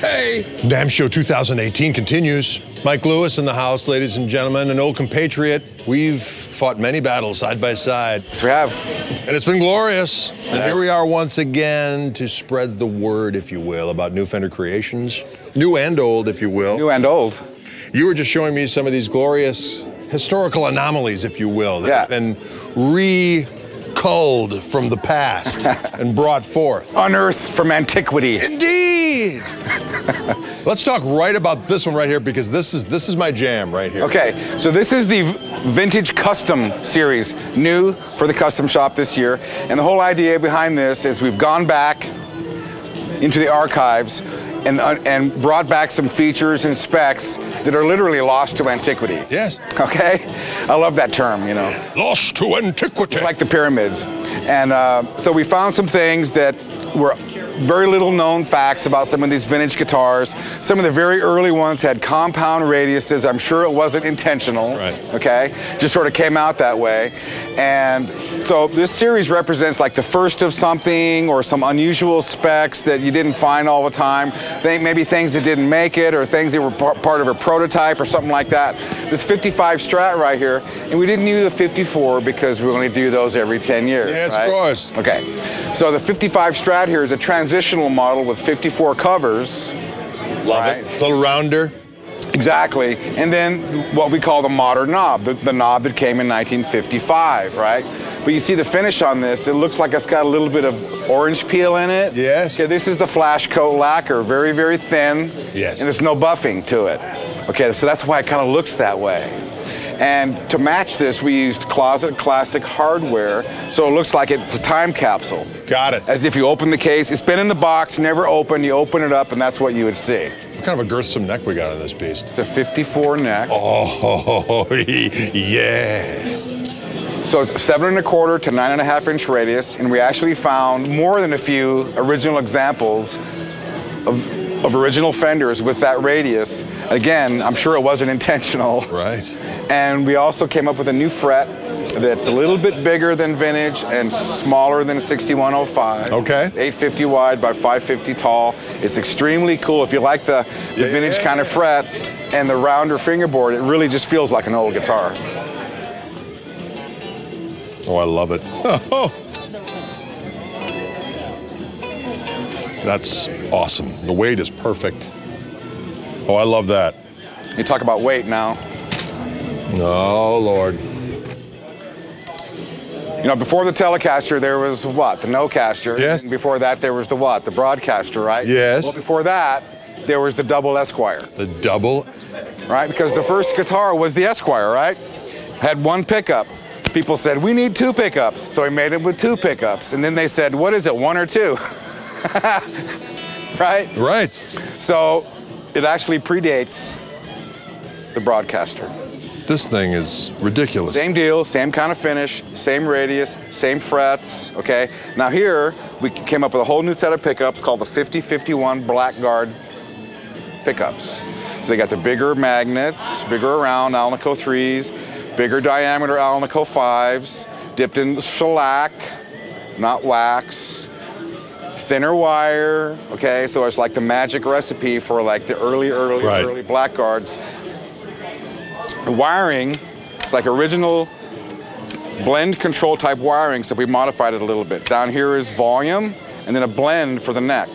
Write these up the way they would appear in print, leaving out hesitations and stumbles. Hey! NAMM Show 2018 continues. Mike Lewis in the house, ladies and gentlemen, an old compatriot. We've fought many battles side by side. Yes, we have. And it's been glorious. Yes. And here we are once again to spread the word, if you will, about new Fender creations. New and old, if you will. New and old. You were just showing me some of these glorious historical anomalies, if you will, that have been culled from the past and brought forth. Unearthed from antiquity. Indeed! Let's talk right about this one right here, because this is my jam right here. Okay, so this is the Vintage Custom Series, new for the Custom Shop this year. And the whole idea behind this is we've gone back into the archives and brought back some features and specs that are literally lost to antiquity. Yes. Okay? I love that term, you know. Lost to antiquity. It's like the pyramids. And so we found some things that were very little known facts about some of these vintage guitars. Some of the very early ones had compound radiuses. I'm sure it wasn't intentional, right? Okay? Just sort of came out that way. And so this series represents like the first of something or some unusual specs that you didn't find all the time. Maybe things that didn't make it or things that were part of a prototype or something like that. This 55 Strat right here, and we didn't do the 54 because we only do those every 10 years. Yes, right? Of course. Okay, so the 55 Strat here is a transitional model with 54 covers. Love it. A little rounder. Exactly. And then what we call the modern knob, the knob that came in 1955, right? But you see the finish on this, it looks like it's got a little bit of orange peel in it. Yes. Okay, this is the flash coat lacquer, very, very thin. Yes. And there's no buffing to it. Okay, so that's why it kind of looks that way. And to match this, we used Closet Classic hardware, so it looks like it's a time capsule. Got it. As if you open the case, it's been in the box, never opened, you open it up, and that's what you would see. What kind of a girthsome neck we got on this piece? It's a 54 neck. Oh, yeah. So it's 7 1/4 to 9 1/2 inch radius, and we actually found more than a few original examples of original Fenders with that radius. Again, I'm sure it wasn't intentional. Right. And we also came up with a new fret that's a little bit bigger than vintage and smaller than 6105. Okay. 850 wide by 550 tall. It's extremely cool. If you like the vintage kind of fret and the rounder fingerboard, it really just feels like an old guitar. Oh, I love it. That's awesome. The weight is perfect. Oh, I love that. You talk about weight now. Oh, Lord. You know, before the Telecaster, there was what? The Nocaster. Yes. And before that, there was the what? The Broadcaster, right? Yes. Well, before that, there was the Double Esquire. The Double? Right, because the first guitar was the Esquire, right? Had one pickup. People said, we need two pickups. So he made it with two pickups. And then they said, what is it, one or two? Right? Right. So it actually predates the Broadcaster. This thing is ridiculous. Same deal, same kind of finish, same radius, same frets, okay? Now here, we came up with a whole new set of pickups called the 5051 Blackguard pickups. So they got the bigger magnets, bigger around Alnico 3s, bigger diameter Alnico 5s, dipped in shellac, not wax, thinner wire, okay? So it's like the magic recipe for like the early Blackguards. The wiring, it's like original blend control type wiring, so we modified it a little bit. Down here is volume, and then a blend for the neck.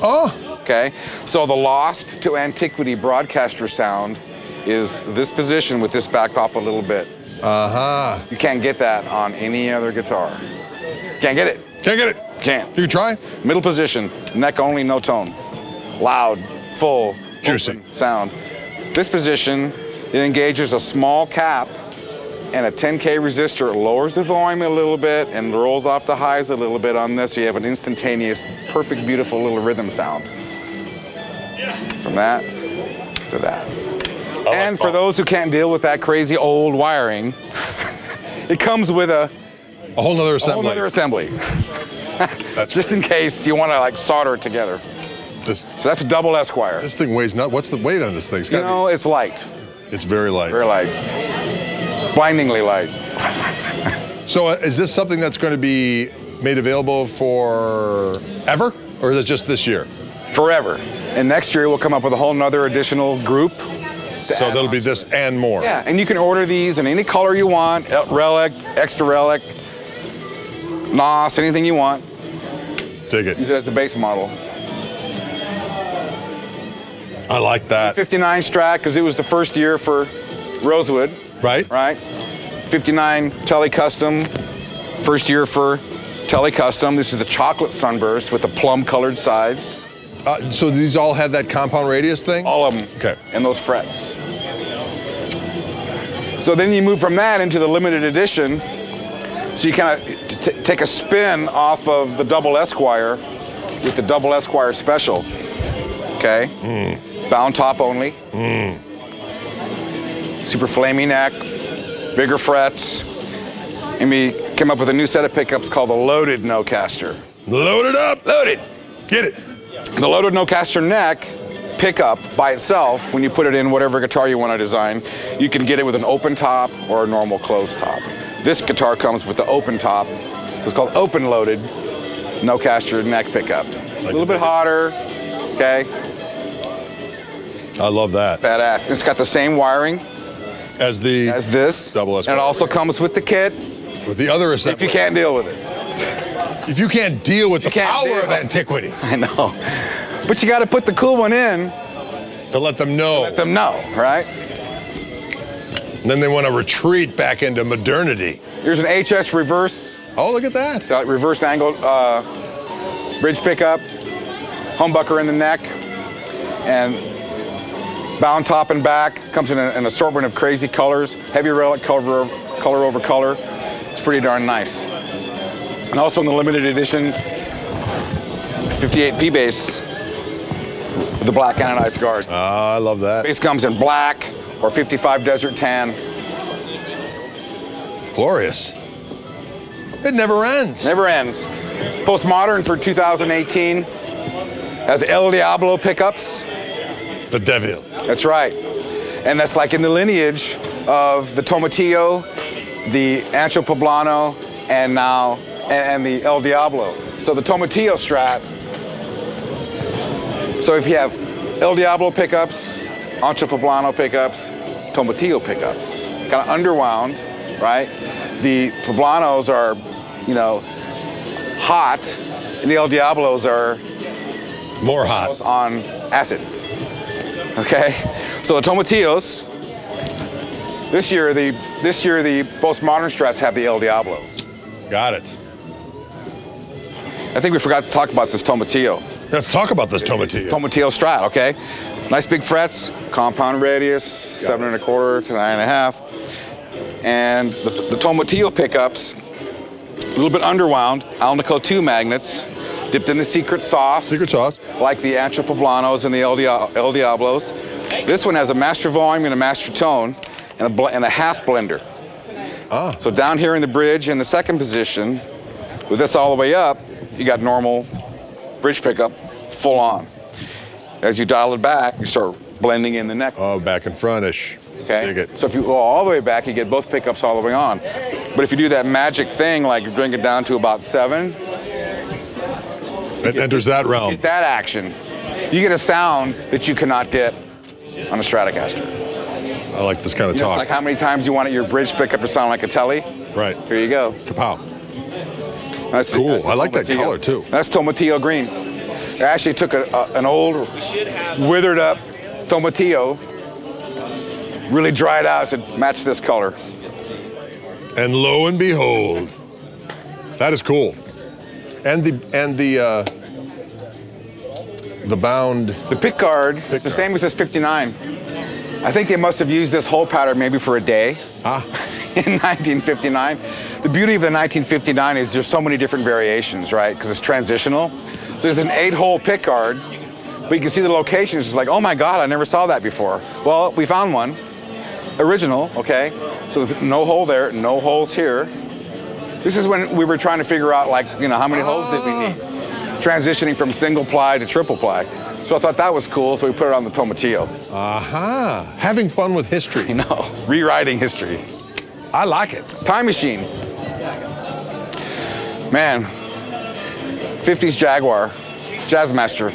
Oh! Okay, so the lost to antiquity Broadcaster sound is this position with this backed off a little bit. Uh-huh. You can't get that on any other guitar. Can't get it. Can't get it. Can't. You can try. Middle position, neck only, no tone. Loud, full, juicy sound. This position, it engages a small cap and a 10K resistor. It lowers the volume a little bit and rolls off the highs a little bit on this, so you have an instantaneous, perfect, beautiful little rhythm sound. From that to that. And for those who can't deal with that crazy old wiring, it comes with a whole other assembly. That's just in case you want to like solder it together. So that's a Double Esquire. This thing weighs not. What's the weight on this thing? You know, it's light. It's very light. Very light. Blindingly light. So is this something that's going to be made available for ever? Or is it just this year? Forever. And next year we'll come up with a whole nother additional group. So there'll be this and more. Yeah, and you can order these in any color you want, relic, extra relic, NOS, anything you want. Take it. Use it as the base model. I like that. 59 Strat, because it was the first year for Rosewood. Right. Right. 59 Tele Custom, first year for Tele Custom. This is the chocolate sunburst with the plum colored sides. So these all had that compound radius thing? All of them. Okay. And those frets. So then you move from that into the limited edition. So you kind of take a spin off of the Double Esquire with the Double Esquire Special. Okay. Mm. Bound top only. Mm. Super flamey neck, bigger frets. And we came up with a new set of pickups called the Loaded Nocaster. Loaded up. Loaded. Get it. The Loaded Nocaster neck pickup by itself, when you put it in whatever guitar you want to design, you can get it with an open top or a normal closed top. This guitar comes with the open top, so it's called Open Loaded Nocaster neck pickup. A little bit hotter, okay? I love that. Badass. And it's got the same wiring as the as this. Double S. And it also comes with the kit. With the other assembly. If you can't deal with it. If you can't deal with the power of antiquity. I know. But you got to put the cool one in. To let them know. To let them know, right? And then they want to retreat back into modernity. Here's an HS reverse. Oh, look at that. Got reverse angled bridge pickup, humbucker in the neck, and bound top and back. Comes in an assortment of crazy colors, heavy relic color over color. It's pretty darn nice. And also in the limited edition, 58P bass with the black anodized guard. I love that. Bass comes in black or 55 desert tan. Glorious. It never ends. Never ends. Post Modern for 2018 has El Diablo pickups. The Devil. That's right. And that's like in the lineage of the Tomatillo, the Ancho Poblano, and now the El Diablo. So the Tomatillo Strat. So if you have El Diablo pickups, Ancho Poblano pickups, Tomatillo pickups, kind of underwound, right? The Poblanos are, you know, hot, and the El Diablos are more hot on acid. Okay, so the Tomatillos. This year the Post Modern Strats have the El Diablos. Got it. I think we forgot to talk about this Tomatillo. Let's talk about this Tomatillo. Tomatillo Strat, okay? Nice big frets, compound radius, 7 1/4 to 9 1/2. And the Tomatillo pickups, a little bit underwound, Alnico 2 magnets, dipped in the secret sauce. Secret sauce. Like the Ancho Poblanos and the El Diablos. This one has a master volume and a master tone and a half blender. Ah. So down here in the bridge in the second position, with this all the way up, you got normal bridge pickup, full on. As you dial it back, you start blending in the neck. Oh, back and front-ish. Okay. Dig it. So if you go all the way back, you get both pickups all the way on. But if you do that magic thing, like you bring it down to about 7. It enters that realm. You get that action. You get a sound that you cannot get on a Stratocaster. I like this kind of talk. It's like how many times you wanted your bridge pickup to sound like a Tele. Right. Here you go. Kapow. That's cool. That's I like Tomatillo. That color too. That's Tomatillo green. They actually took an old, withered up Tomatillo, really dried out, to match this color. And lo and behold, that is cool. And the bound. The pickguard is the same as this 59. I think they must have used this whole pattern maybe for a day. Ah. In 1959. The beauty of the 1959 is there's so many different variations, right? Because it's transitional. So there's an 8-hole pickguard, but you can see the locations. It's like, oh my God, I never saw that before. Well, we found one, original, okay? So there's no hole there, no holes here. This is when we were trying to figure out, like, you know, how many holes did we need? Transitioning from single ply to triple ply. So I thought that was cool, so we put it on the Tomatillo. Aha, having fun with history. I know, rewriting history. I like it. Time machine. Man, 50s Jaguar, Jazzmaster,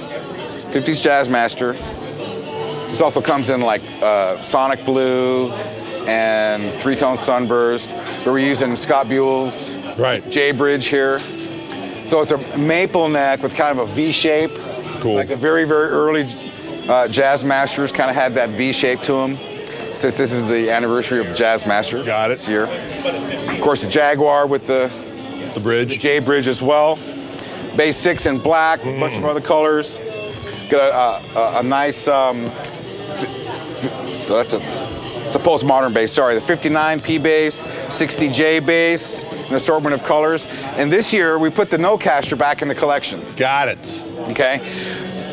50s Jazzmaster. This also comes in like Sonic Blue and three-tone Sunburst. But we're using Scott Buell's J-Bridge here. So it's a maple neck with kind of a V shape. Cool. Like the very, very early Jazzmasters kind of had that V shape to them. Since this is the anniversary of the Jazzmaster this year. Of course, the Jaguar with the bridge, the J-Bridge as well. Base 6 in black, a bunch of other colors. Got a nice, it's a Post Modern bass, sorry. The 59P bass, 60J bass, an assortment of colors. And this year, we put the Nocaster back in the collection. Got it. Okay.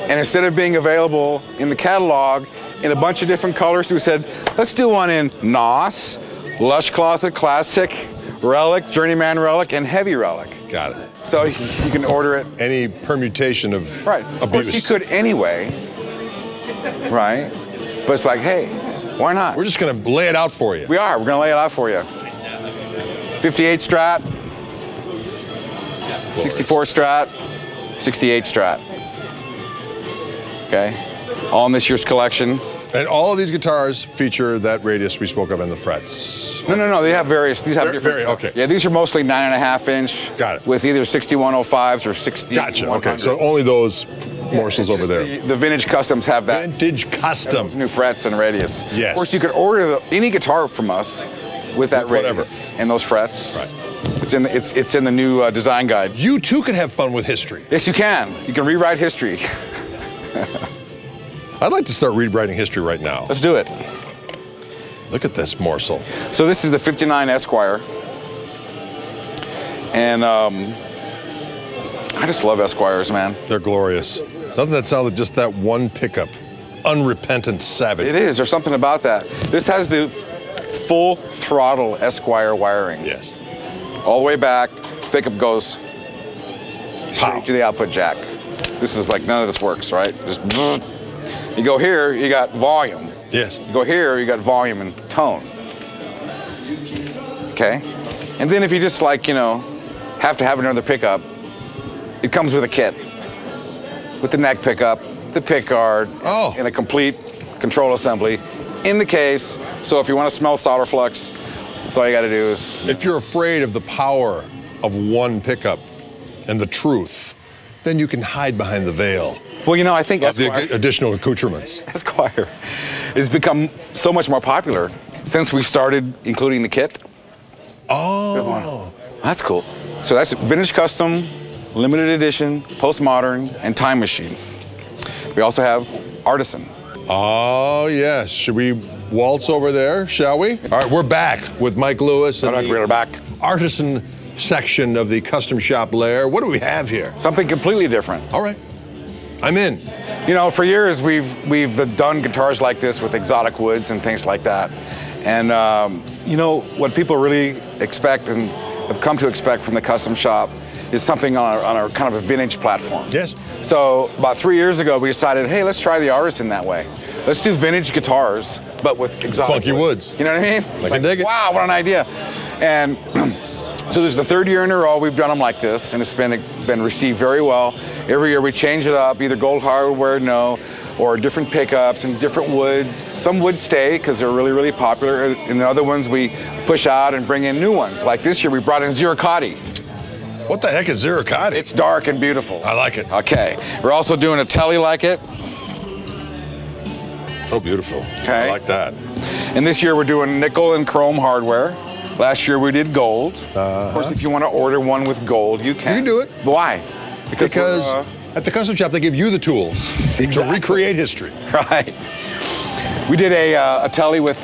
And instead of being available in the catalog, in a bunch of different colors, we said, let's do one in NOS, Lush Closet Classic, Relic, Journeyman Relic, and Heavy Relic. Got it. So you can order it. Any permutation of abuse. Of course you could anyway, right? But it's like, hey, why not? We're just gonna lay it out for you. We are, we're gonna lay it out for you. 58 Strat, 64 Strat, 68 Strat, okay? All in this year's collection. And all of these guitars feature that radius we spoke of in the frets. No, no, no, they have various, these have different. Okay. Yeah, these are mostly 9.5 inch. Got it. With either 6105s or 6100s. Gotcha, okay, so only those morsels over there. The Vintage Customs have that. Vintage Custom. New frets and radius. Yes. Of course, you could order any guitar from us with that radius and those frets. Right. It's in the, it's in the new design guide. You too can have fun with history. Yes, you can. You can rewrite history. I'd like to start rewriting history right now. Let's do it. Look at this morsel. So this is the 59 Esquire. And I just love Esquires, man. They're glorious. Nothing that sounds like just that one pickup. Unrepentant savage. It is, there's something about that. This has the full throttle Esquire wiring. Yes. All the way back, pickup goes straight to the output jack. This is like, none of this works, right? Just you go here, you got volume. Yes. You go here, you got volume and tone. Okay. And then if you just like, you know, have to have another pickup, it comes with a kit. With the neck pickup, the pickguard, and a complete control assembly in the case. So if you want to smell solder flux, that's all you got to do is... If you're afraid of the power of one pickup and the truth, then you can hide behind the veil. Well, you know, I think Esquire, the additional accoutrements. Esquire has become so much more popular since we started including the kit. Oh. That's cool. So that's Vintage Custom, Limited Edition, Post Modern, and Time Machine. We also have Artisan. Oh, yes. Should we waltz over there, shall we? All right, we're back with Mike Lewis and the Artisan section of the Custom Shop lair. What do we have here? Something completely different. All right. I'm in. You know, for years we've done guitars like this with exotic woods and things like that. And you know, what people really expect and have come to expect from the Custom Shop is something on a kind of a vintage platform. Yes. So about 3 years ago, we decided, hey, let's try the Artisan that way. Let's do vintage guitars, but with exotic funky woods. You know what I mean? Like, wow, what an idea. And so this is the third year in a row we've done them like this, and it's been received very well. Every year we change it up, either gold hardware, or different pickups and different woods. Some woods stay because they're really, really popular, and the other ones we push out and bring in new ones. Like this year we brought in Ziricotti. What the heck is Ziricotti? It's dark and beautiful. I like it. Okay, we're also doing a Tele like it. Oh, beautiful. Okay. I like that. And this year we're doing nickel and chrome hardware. Last year we did gold. Of course, if you want to order one with gold, you can. You can do it. Why? Because at the Custom Shop, they give you the tools to recreate history. Right. We did a Tele with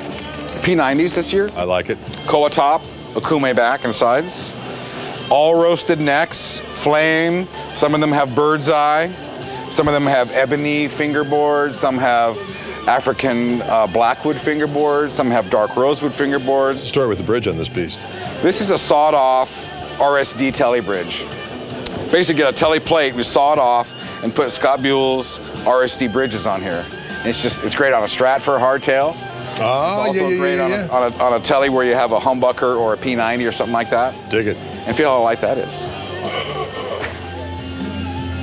P90s this year. I like it. Koa top, Akume back and sides. All roasted necks, flame. Some of them have bird's eye. Some of them have ebony fingerboards. Some have African blackwood fingerboards. Some have dark rosewood fingerboards. Start with the bridge on this piece. This is a sawed-off RSD Tele bridge. Basically, get a Tele plate, we saw it off, and put Scott Buell's RSD bridges on here. And it's just, it's great on a Strat for a hardtail. Oh, it's also great on a Tele where you have a humbucker or a P90 or something like that. Dig it. And feel how light that is.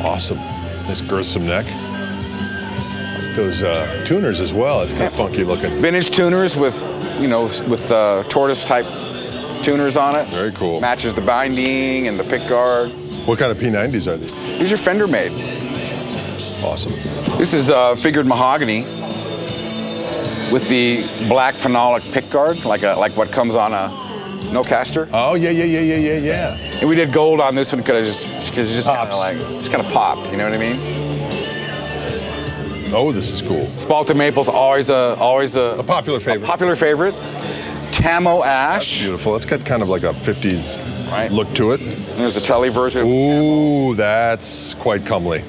Awesome. Nice, girth some neck. those tuners as well. It's kind of funky looking. Vintage tuners with, you know, with tortoise type tuners on it. Very cool. Matches the binding and the pick guard. What kind of P90s are these? These are Fender made. Awesome. This is figured mahogany with the black phenolic pick guard, like what comes on a Nocaster. Oh yeah. And we did gold on this one because it just kind of popped. You know what I mean? Oh, this is cool. Spalted maple's always a popular favorite. A popular favorite. Tamo ash. That's beautiful. It's got kind of like a 50s look to it. And there's a Tele version. Ooh, that's quite comely.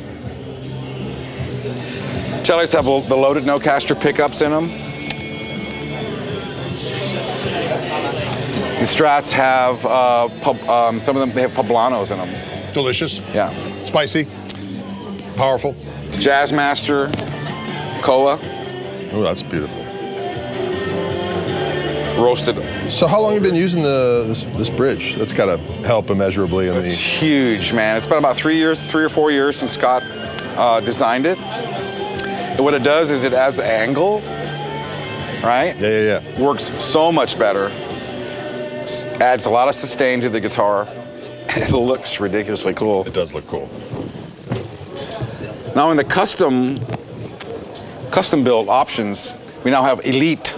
Teles have the loaded Nocaster pickups in them. The Strats have some of them. They have Poblanos in them. Delicious. Yeah. Spicy. Powerful. Jazzmaster, Koa. Oh, that's beautiful. Roasted. So, how long have you been using this bridge? That's got to help immeasurably. It's huge, man. It's been about 3 or 4 years since Scott designed it. And what it does is it adds an angle, right? Yeah. Works so much better. Adds a lot of sustain to the guitar. It looks ridiculously cool. It does look cool. Now in the custom build options, we now have elite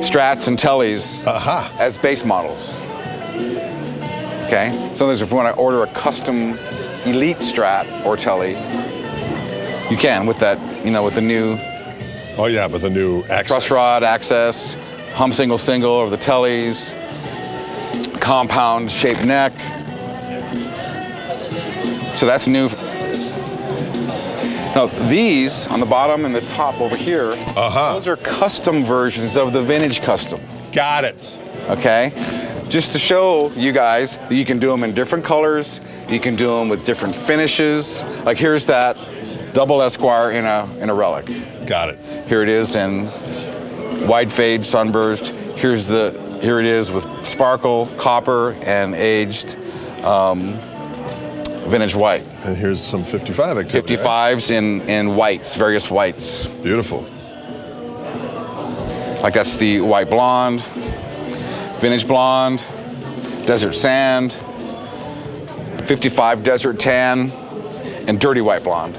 Strats and Teles as base models. Okay, so if you want to order a custom elite Strat or Tele, you can with that, you know, with the new. Oh yeah, with the new access. Truss rod access. Hump single over the Teles, compound shaped neck. So that's new. Now these on the bottom and the top over here, those are custom versions of the Vintage Custom. Got it. Okay, just to show you guys that you can do them in different colors, you can do them with different finishes. Like here's that Double Esquire in a relic. Got it. Here it is in wide fade, sunburst. Here it is with sparkle, copper, and aged vintage white. And here's some 55 activity. 55s in whites, various whites. Beautiful. Like that's the white blonde, vintage blonde, desert sand, 55 desert tan, and dirty white blonde.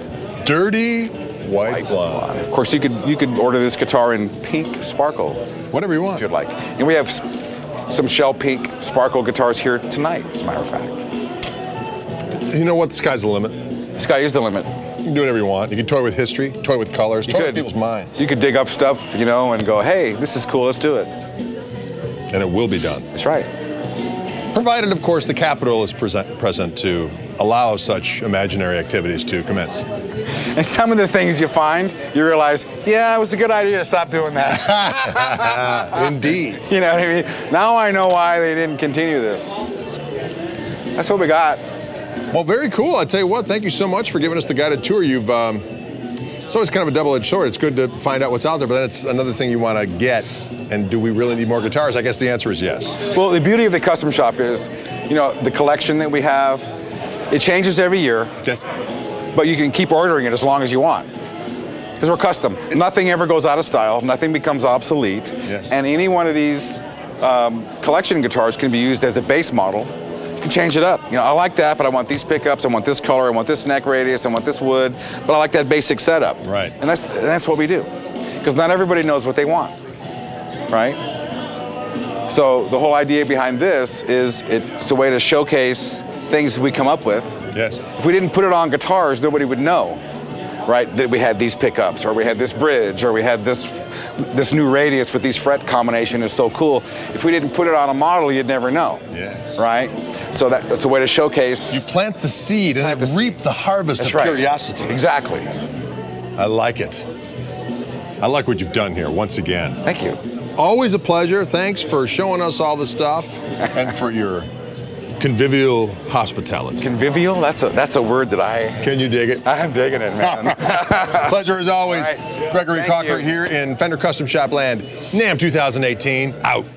Dirty white blonde. Of course, you could order this guitar in pink sparkle, whatever you want, if you'd like. And we have some shell pink sparkle guitars here tonight, as a matter of fact. You know what? The sky's the limit. The sky is the limit. You can do whatever you want. You can toy with history, toy with colors, toy with people's minds. You could dig up stuff, you know, and go, hey, this is cool. Let's do it. And it will be done. That's right. Provided, of course, the capital is present to allow such imaginary activities to commence. And some of the things you find, you realize, yeah, it was a good idea to stop doing that. Indeed. You know what I mean? Now I know why they didn't continue this. That's what we got. Well, very cool. I tell you what, thank you so much for giving us the guided tour. You've, it's always kind of a double-edged sword. It's good to find out what's out there, but then it's another thing you want to get. And do we really need more guitars? I guess the answer is yes. Well, the beauty of the Custom Shop is, you know, the collection that we have, it changes every year, but you can keep ordering it as long as you want. Because we're custom. Nothing ever goes out of style. Nothing becomes obsolete. Yes. And any one of these collection guitars can be used as a base model. You can change it up. You know, I like that, but I want these pickups. I want this color. I want this neck radius. I want this wood. But I like that basic setup. Right. And that's what we do. Because not everybody knows what they want. Right? So the whole idea behind this is it's a way to showcase things we come up with. Yes. If we didn't put it on guitars, nobody would know, right? That we had these pickups, or we had this bridge, or we had this new radius with these fret combination is so cool. If we didn't put it on a model, you'd never know. Yes. Right? So that's a way to showcase. You plant the seed and reap the harvest of curiosity. Exactly. I like it. I like what you've done here once again. Thank you. Always a pleasure. Thanks for showing us all the stuff and for your convivial hospitality. Convivial? That's a word that I... Can you dig it? I'm digging it, man. Pleasure as always. Right. Gregory Cocker here in Fender Custom Shop Land. NAMM 2018, out.